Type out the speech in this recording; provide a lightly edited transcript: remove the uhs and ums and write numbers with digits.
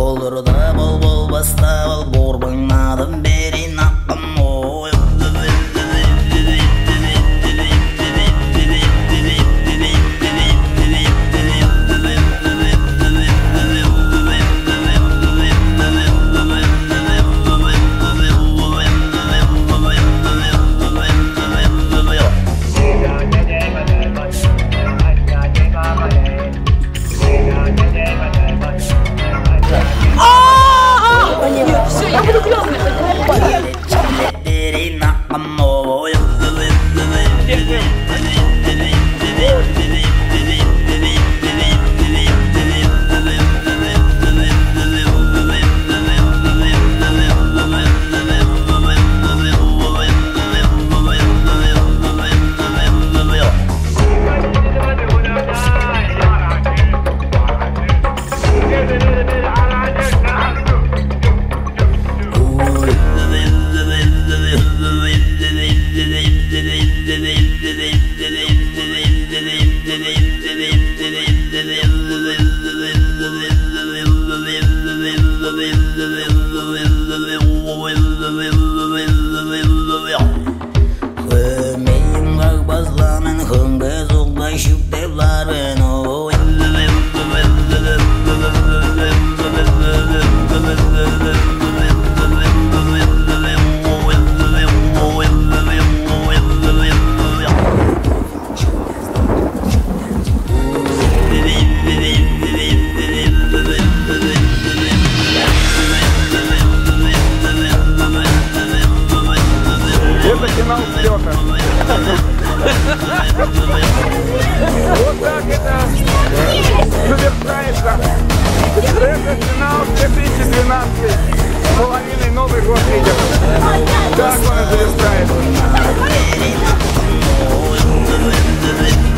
Олырды бұл баста бұл Борбыңнадым берін аттым ой Так он это завершает.